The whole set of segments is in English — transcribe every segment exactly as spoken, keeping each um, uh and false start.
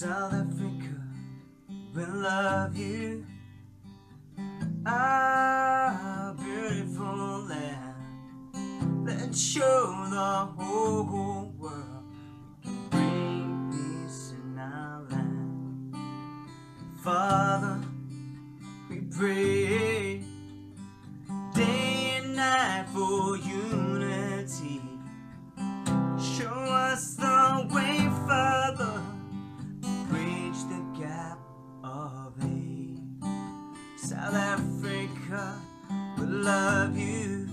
South Africa will love you. Our beautiful land, let's show the whole world we can bring peace in our land. Father, we pray day and night for unity. Show us the way, Father, bridge the gap of age. South Africa will love you.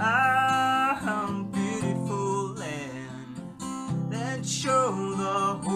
Our beautiful land, let's show the world.